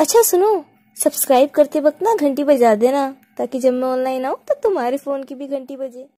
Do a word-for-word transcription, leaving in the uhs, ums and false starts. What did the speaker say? अच्छा सुनो, सब्सक्राइब करते वक्त ना घंटी बजा देना, ताकि जब मैं ऑनलाइन आऊँ तो तुम्हारे फ़ोन की भी घंटी बजे।